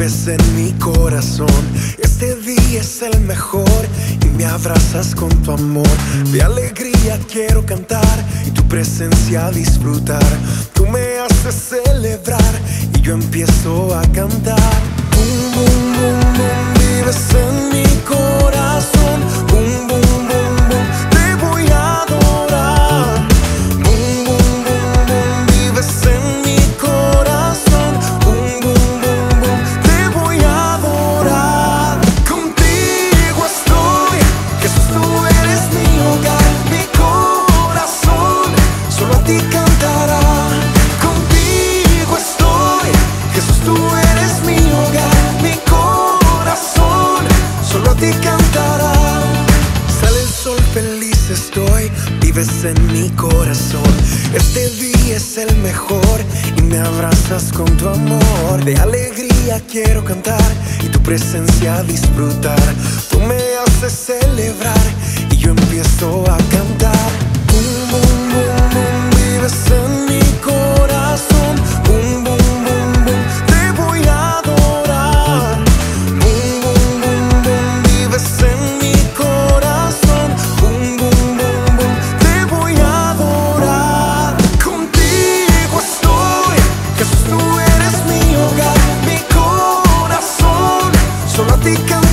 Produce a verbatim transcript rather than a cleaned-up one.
vives en mi corazón. Este día es el mejor y me abrazas con tu amor. De alegría quiero cantar y tu presencia disfrutar. Tú me haces celebrar y yo empiezo a cantar. Boom, boom, boom, boom, vives en mi corazón. Boom, boom, boom, boom, te voy a adorar. Boom, boom, boom, boom, vives en mi corazón. Boom, boom, boom, boom, te voy a adorar. Contigo estoy, Jesús, tú eres mi hogar. Mi corazón solo a ti cantará. Contigo estoy, Jesús, tú eres mi hogar. Mi corazón solo a ti cantará. Sale el sol, feliz estoy, vives en mi corazón. Este día es el mejor y me abrazas con tu amor. De alegría quiero cantar y tu presencia disfrutar. Tú me haces celebrar y yo empiezo a cantar. Boom, boom, boom, boom, vives en mi corazón. Boom, boom, boom, boom, te voy a adorar. Boom, boom, boom, boom, vives en mi corazón. Boom, boom, boom, boom, te voy a adorar. Contigo estoy, Jesús, tú eres mi hogar. Mi corazón solo a ti canta.